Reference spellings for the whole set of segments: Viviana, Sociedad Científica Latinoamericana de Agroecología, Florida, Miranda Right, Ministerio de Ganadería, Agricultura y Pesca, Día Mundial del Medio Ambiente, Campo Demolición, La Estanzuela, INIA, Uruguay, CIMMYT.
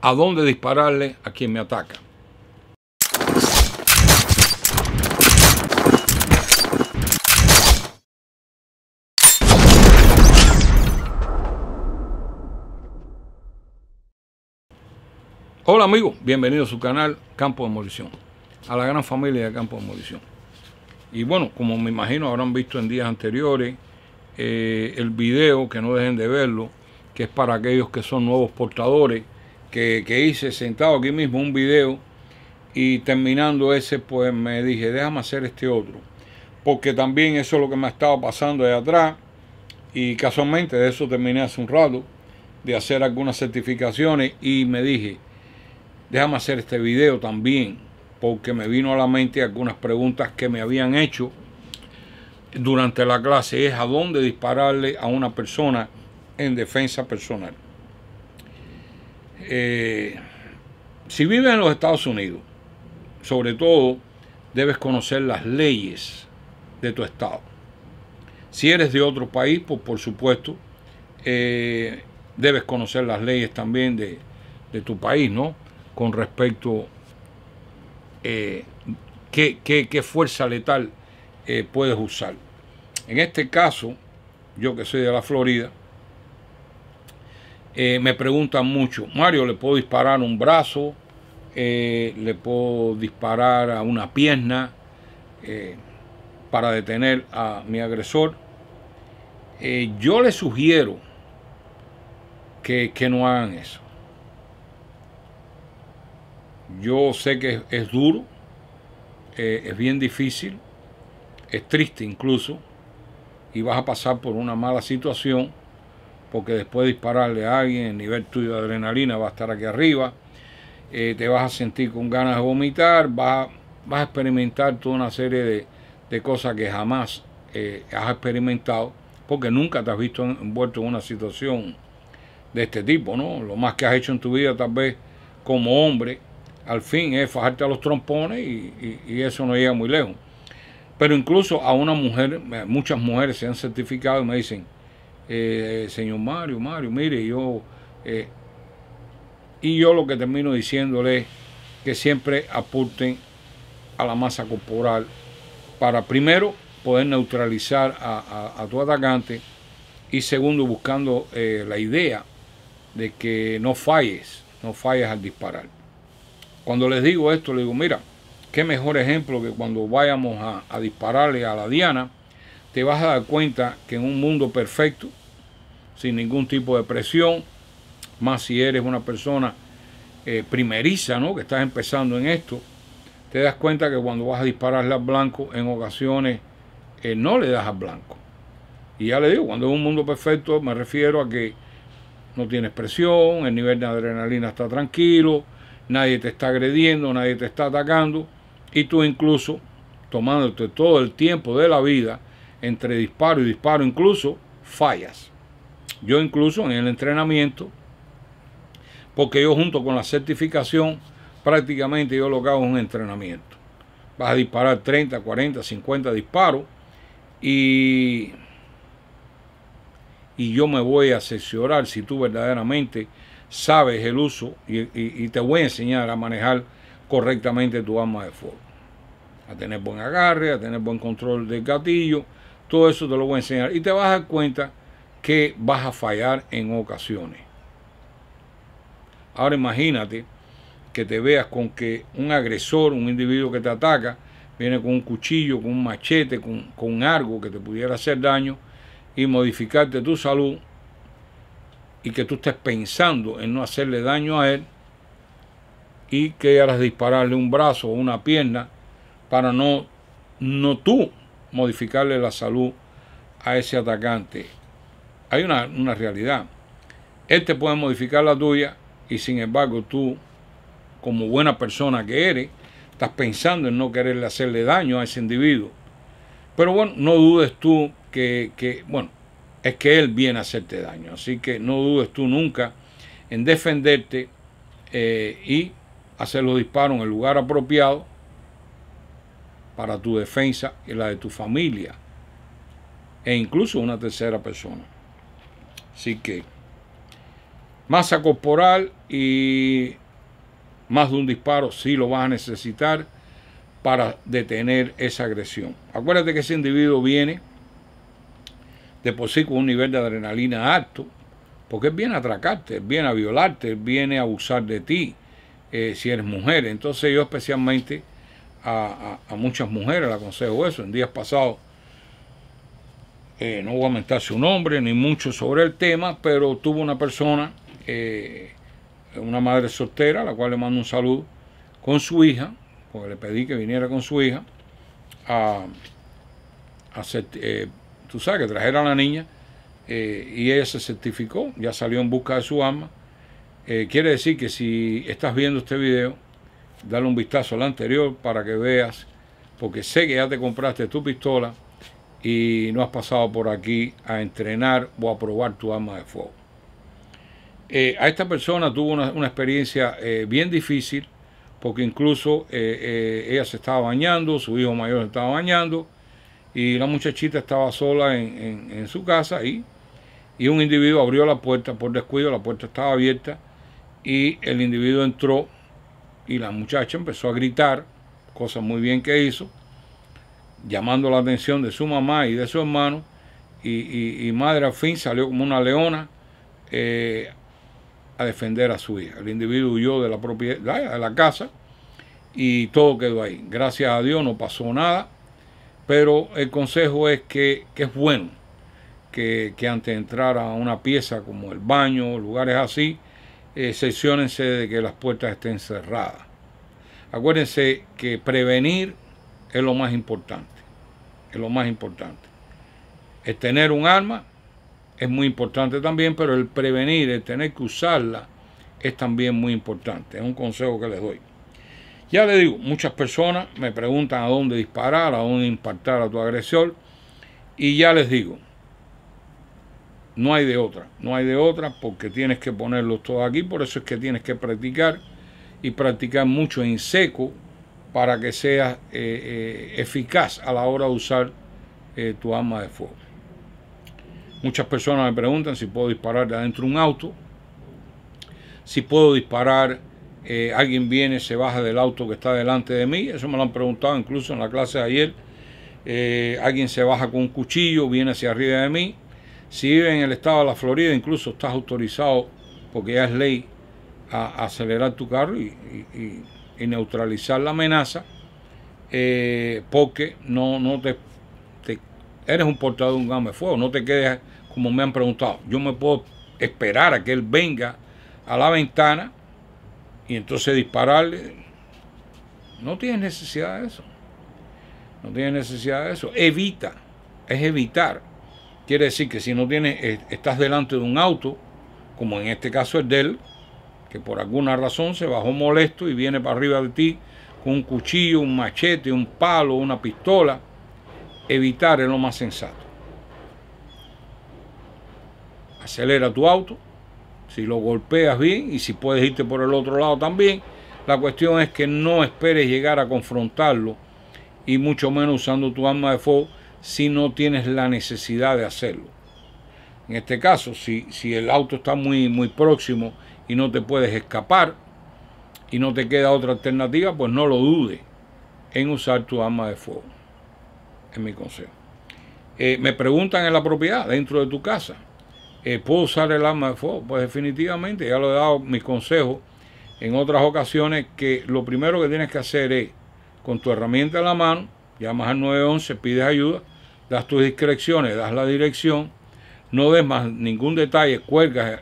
a dónde dispararle a quien me ataca. Hola amigos, bienvenidos a su canal Campo Demolición, a la gran familia de Campo Demolición. Y bueno, como me imagino habrán visto en días anteriores el video, que no dejen de verlo, que es para aquellos que son nuevos portadores, que hice sentado aquí mismo un video, y terminando ese pues me dije, déjame hacer este otro, porque también eso es lo que me ha estado pasando de atrás, y casualmente de eso terminé hace un rato, de hacer algunas certificaciones, y me dije, déjame hacer este video también, porque me vino a la mente algunas preguntas que me habían hecho durante la clase, es a dónde dispararle a una persona en defensa personal. Si vives en los Estados Unidos, sobre todo, debes conocer las leyes de tu estado. Si eres de otro país, pues por supuesto, debes conocer las leyes también de tu país, ¿no? Con respecto qué fuerza letal puedes usar. En este caso, yo que soy de la Florida, me preguntan mucho, Mario, ¿le puedo disparar un brazo? ¿Le puedo disparar a una pierna para detener a mi agresor? Yo les sugiero que no hagan eso. Yo sé que es duro, es bien difícil, es triste incluso, y vas a pasar por una mala situación, porque después de dispararle a alguien, el nivel tuyo de adrenalina va a estar aquí arriba, te vas a sentir con ganas de vomitar, vas a experimentar toda una serie de cosas que jamás has experimentado, porque nunca te has visto envuelto en una situación de este tipo, ¿no? Lo más que has hecho en tu vida, tal vez como hombre, al fin es fajarte a los trompones y eso no llega muy lejos. Pero incluso a una mujer, muchas mujeres se han certificado y me dicen, señor Mario, mire, yo... y yo lo que termino diciéndole es que siempre aporten a la masa corporal para primero poder neutralizar a tu atacante y segundo buscando la idea de que no falles al disparar. Cuando les digo esto, les digo, mira, qué mejor ejemplo que cuando vayamos a dispararle a la diana, te vas a dar cuenta que en un mundo perfecto, sin ningún tipo de presión, más si eres una persona primeriza, ¿no? Que estás empezando en esto, te das cuenta que cuando vas a dispararle al blanco, en ocasiones no le das al blanco. Y ya le digo, cuando es un mundo perfecto, me refiero a que no tienes presión, el nivel de adrenalina está tranquilo, nadie te está agrediendo, nadie te está atacando y tú incluso tomándote todo el tiempo de la vida entre disparo y disparo incluso fallas. Yo incluso en el entrenamiento, porque yo junto con la certificación prácticamente yo lo que hago es un entrenamiento. Vas a disparar 30, 40, 50 disparos y yo me voy a asesorar si tú verdaderamente sabes el uso y te voy a enseñar a manejar correctamente tu arma de fuego, a tener buen agarre, a tener buen control del gatillo, todo eso te lo voy a enseñar y te vas a dar cuenta que vas a fallar en ocasiones. Ahora imagínate que te veas con que un agresor, un individuo que te ataca, viene con un cuchillo, con un machete, con algo que te pudiera hacer daño y modificarte tu salud, y que tú estés pensando en no hacerle daño a él y que harás dispararle un brazo o una pierna para no tú modificarle la salud a ese atacante. Hay una realidad. Él te puede modificar la tuya y sin embargo tú, como buena persona que eres, estás pensando en no quererle hacerle daño a ese individuo. Pero bueno, no dudes tú que bueno, es que él viene a hacerte daño, así que no dudes tú nunca en defenderte y hacer los disparos en el lugar apropiado para tu defensa y la de tu familia e incluso una tercera persona. Así que Masa corporal y más de un disparo sí lo vas a necesitar para detener esa agresión. Acuérdate que ese individuo viene de por sí con un nivel de adrenalina alto, porque él viene a atracarte, él viene a violarte, él viene a abusar de ti, si eres mujer. Entonces yo especialmente a muchas mujeres le aconsejo eso. En días pasados, no voy a aumentar su nombre ni mucho sobre el tema, pero tuvo una persona, una madre soltera, a la cual le mando un saludo, con su hija, porque le pedí que viniera con su hija a hacer, tú sabes, que trajera a la niña, y ella se certificó, ya salió en busca de su alma. Quiere decir que si estás viendo este video, dale un vistazo al anterior para que veas, porque sé que ya te compraste tu pistola y no has pasado por aquí a entrenar o a probar tu arma de fuego. A esta persona tuvo una experiencia bien difícil, porque incluso ella se estaba bañando, su hijo mayor se estaba bañando, y la muchachita estaba sola en su casa, y un individuo abrió la puerta por descuido. La puerta estaba abierta y el individuo entró y la muchacha empezó a gritar, cosa muy bien que hizo, llamando la atención de su mamá y de su hermano, y madre al fin salió como una leona a defender a su hija. El individuo huyó de la propiedad, de la casa, y todo quedó ahí. Gracias a Dios no pasó nada, pero el consejo es que es bueno que antes de entrar a una pieza como el baño, lugares así, cerciónense de que las puertas estén cerradas. Acuérdense que prevenir es lo más importante, es lo más importante. El tener un arma es muy importante también, pero el prevenir, el tener que usarla, es también muy importante. Es un consejo que les doy. Ya les digo, muchas personas me preguntan a dónde disparar, a dónde impactar a tu agresor, y ya les digo, no hay de otra, no hay de otra, porque tienes que ponerlos todos aquí. Por eso es que tienes que practicar y practicar mucho en seco, para que seas eficaz a la hora de usar tu arma de fuego. Muchas personas me preguntan si puedo disparar de adentro de un auto, si puedo disparar, alguien viene, se baja del auto que está delante de mí. Eso me lo han preguntado incluso en la clase de ayer. Alguien se baja con un cuchillo, viene hacia arriba de mí. Si vive en el estado de la Florida, incluso estás autorizado, porque ya es ley, a acelerar tu carro y neutralizar la amenaza, porque no te eres un portador de un arma de fuego. No te quedes, como me han preguntado, yo me puedo esperar a que él venga a la ventana y entonces dispararle. No tienes necesidad de eso, no tienes necesidad de eso. Evita, es evitar. Quiere decir que si no tienes, estás delante de un auto, como en este caso es de él, que por alguna razón se bajó molesto y viene para arriba de ti con un cuchillo, un machete, un palo, una pistola, evitar es lo más sensato. Acelera tu auto, si lo golpeas bien, y si puedes irte por el otro lado también. La cuestión es que no esperes llegar a confrontarlo, y mucho menos usando tu arma de fuego si no tienes la necesidad de hacerlo. En este caso, si el auto está muy próximo y no te puedes escapar y no te queda otra alternativa, pues no lo dudes en usar tu arma de fuego. Es mi consejo. Me preguntan en la propiedad, dentro de tu casa, ¿puedo usar el arma de fuego? Pues definitivamente, ya lo he dado mis consejos en otras ocasiones, que lo primero que tienes que hacer es, con tu herramienta en la mano, llamas al 911, pides ayuda, das tus discreciones, das la dirección, no des más ningún detalle, cuelgas,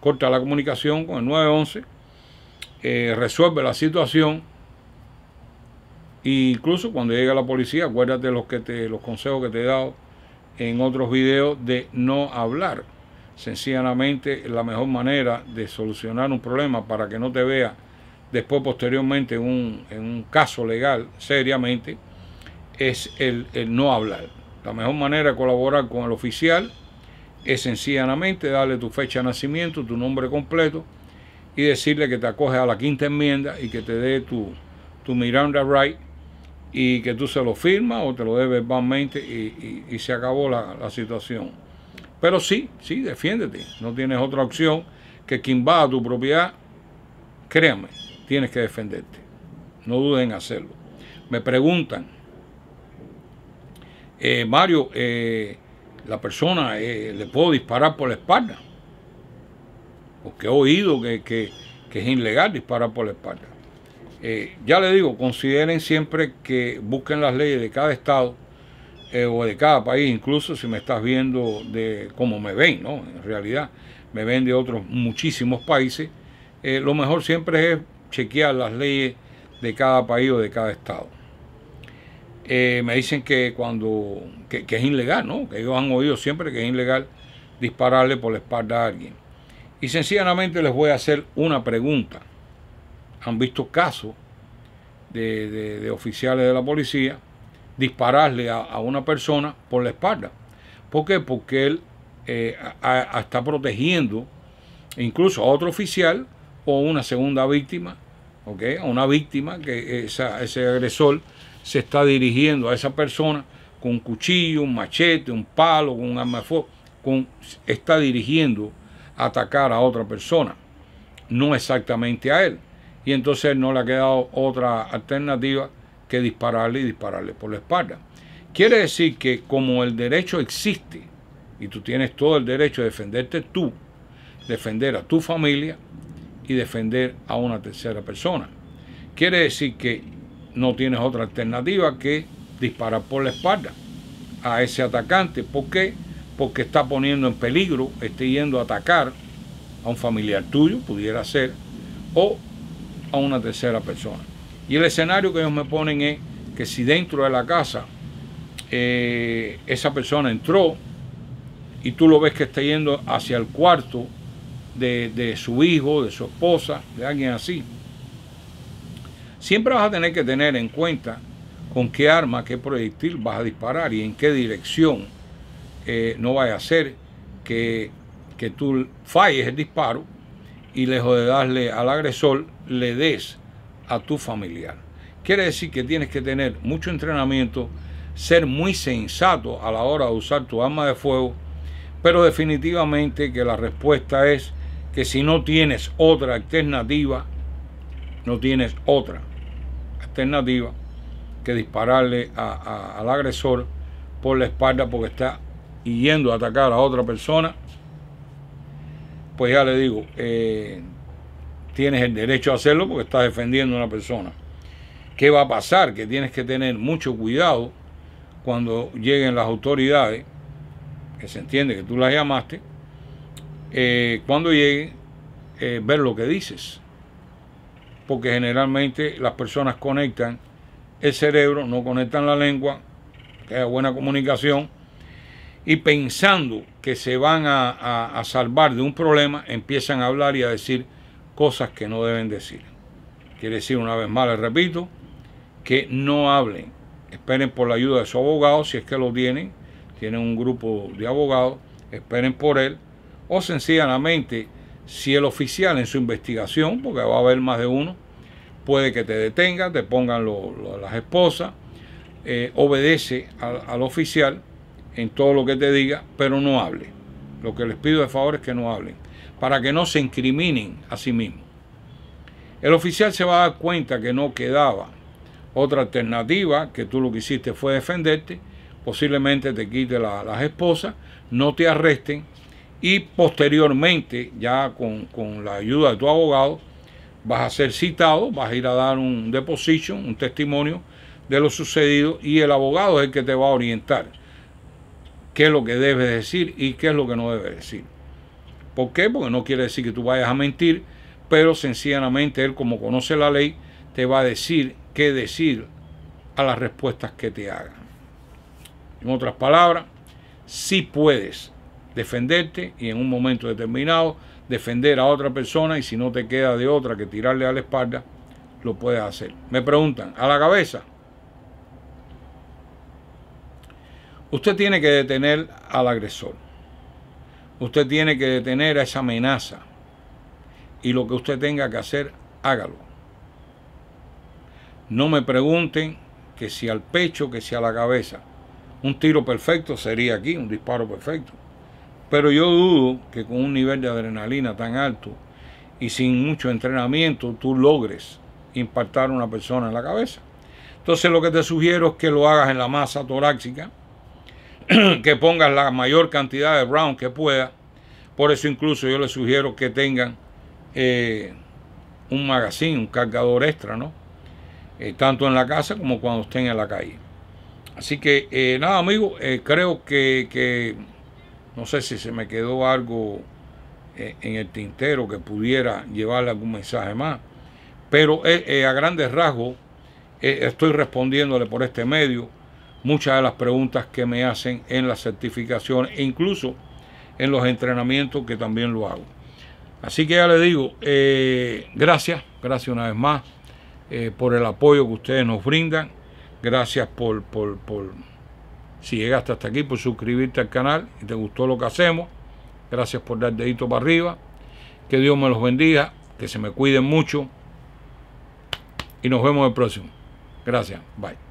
corta la comunicación con el 911, resuelve la situación, e incluso cuando llegue la policía, acuérdate los consejos que te he dado en otros videos de no hablar. Sencillamente, la mejor manera de solucionar un problema, para que no te vea después posteriormente en un caso legal seriamente, es el no hablar. La mejor manera de colaborar con el oficial es sencillamente darle tu fecha de nacimiento, tu nombre completo, y decirle que te acoges a la 5ª enmienda y que te dé tu Miranda Right, y que tú se lo firmas o te lo dé verbalmente, y se acabó la situación. Pero sí, defiéndete. No tienes otra opción que quien va a tu propiedad, créame, tienes que defenderte. No duden en hacerlo. Me preguntan, Mario, la persona le puedo disparar por la espalda, porque he oído que es ilegal disparar por la espalda. Ya le digo, consideren siempre que busquen las leyes de cada estado o de cada país, incluso si me estás viendo de cómo me ven, ¿no? En realidad me ven de otros muchísimos países. Lo mejor siempre es chequear las leyes de cada país o de cada estado. Me dicen que es ilegal, ¿no? Que ellos han oído siempre que es ilegal dispararle por la espalda a alguien. Y sencillamente les voy a hacer una pregunta. ¿Han visto casos de oficiales de la policía dispararle a una persona por la espalda? ¿Por qué? Porque él está protegiendo incluso a otro oficial o una segunda víctima, ¿okay? A una víctima que ese agresor se está dirigiendo a esa persona con un cuchillo, un machete, un palo, con un arma de fuego, está dirigiendo a atacar a otra persona, no exactamente a él. Y entonces no le ha quedado otra alternativa que dispararle y dispararle por la espalda. Quiere decir que como el derecho existe y tú tienes todo el derecho de defenderte tú, defender a tu familia y defender a una tercera persona, quiere decir que no tienes otra alternativa que disparar por la espalda a ese atacante. ¿Por qué? Porque está poniendo en peligro, está yendo a atacar a un familiar tuyo, pudiera ser, o a una tercera persona. Y el escenario que ellos me ponen es que si dentro de la casa esa persona entró y tú lo ves que está yendo hacia el cuarto de su hijo, de su esposa, de alguien así, siempre vas a tener que tener en cuenta con qué arma, qué proyectil vas a disparar y en qué dirección. No vaya a ser que tú falles el disparo y lejos de darle al agresor, le des a tu familiar. Quiere decir que tienes que tener mucho entrenamiento, ser muy sensato a la hora de usar tu arma de fuego, pero definitivamente que la respuesta es que si no tienes otra alternativa, no tienes otra alternativa que dispararle al agresor por la espalda porque está y yendo a atacar a otra persona, pues ya le digo, tienes el derecho a hacerlo porque estás defendiendo a una persona. ¿Qué va a pasar? Que tienes que tener mucho cuidado cuando lleguen las autoridades, que se entiende que tú las llamaste, cuando lleguen, ver lo que dices. Porque generalmente las personas conectan el cerebro, no conectan la lengua, que haya buena comunicación, y pensando que se van a salvar de un problema, empiezan a hablar y a decir cosas que no deben decir. Quiere decir, una vez más les repito, que no hablen. Esperen por la ayuda de su abogado, si es que lo tienen. Tienen un grupo de abogados, esperen por él. O sencillamente, si el oficial en su investigación, porque va a haber más de uno, puede que te detenga, te pongan las esposas, obedece al oficial en todo lo que te diga, pero no hable. Lo que les pido de favor es que no hablen, para que no se incriminen a sí mismos. El oficial se va a dar cuenta que no quedaba otra alternativa, que tú lo que hiciste fue defenderte, posiblemente te quite las esposas, no te arresten y posteriormente, ya con la ayuda de tu abogado, vas a ser citado, vas a ir a dar un deposition, un testimonio de lo sucedido y el abogado es el que te va a orientar qué es lo que debes decir y qué es lo que no debes decir. ¿Por qué? Porque no quiere decir que tú vayas a mentir, pero sencillamente él, como conoce la ley, te va a decir qué decir a las respuestas que te hagan. En otras palabras, sí puedes defenderte y en un momento determinado defender a otra persona, y si no te queda de otra que tirarle a la espalda, lo puedes hacer. Me preguntan, ¿a la cabeza? Usted tiene que detener al agresor. Usted tiene que detener a esa amenaza. Y lo que usted tenga que hacer, hágalo. No me pregunten que si al pecho, que si a la cabeza. Un tiro perfecto sería aquí, un disparo perfecto. Pero yo dudo que con un nivel de adrenalina tan alto y sin mucho entrenamiento tú logres impactar a una persona en la cabeza. Entonces lo que te sugiero es que lo hagas en la masa torácica, que pongas la mayor cantidad de rounds que puedas. Por eso incluso yo les sugiero que tengan un magazine, un cargador extra, ¿no? Tanto en la casa como cuando estén en la calle. Así que nada, amigos, creo que no sé si se me quedó algo en el tintero que pudiera llevarle algún mensaje más, pero a grandes rasgos estoy respondiéndole por este medio muchas de las preguntas que me hacen en las certificaciones e incluso en los entrenamientos, que también lo hago. Así que ya les digo, gracias una vez más por el apoyo que ustedes nos brindan. Gracias por si llegaste hasta aquí, por suscribirte al canal y te gustó lo que hacemos. Gracias por dar dedito para arriba. Que Dios me los bendiga, que se me cuiden mucho. Y nos vemos el próximo. Gracias. Bye.